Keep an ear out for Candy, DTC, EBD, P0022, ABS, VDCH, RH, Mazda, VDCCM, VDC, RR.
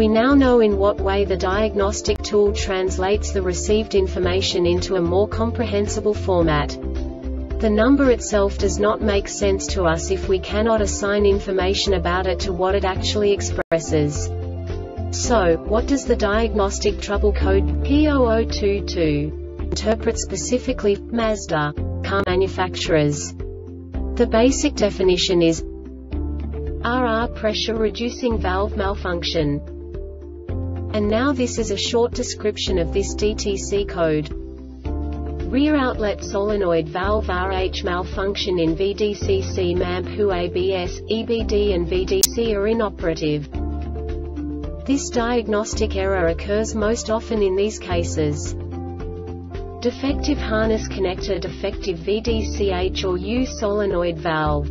We now know in what way the diagnostic tool translates the received information into a more comprehensible format. The number itself does not make sense to us if we cannot assign information about it to what it actually expresses. So, what does the diagnostic trouble code P0022 interpret specifically for Mazda car manufacturers? The basic definition is RR pressure reducing valve malfunction. And now this is a short description of this DTC code. Rear outlet solenoid valve RH malfunction in VDCCM AMP/HU ABS, EBD and VDC are inoperative. This diagnostic error occurs most often in these cases. Defective harness connector, defective VDCH or U solenoid valve.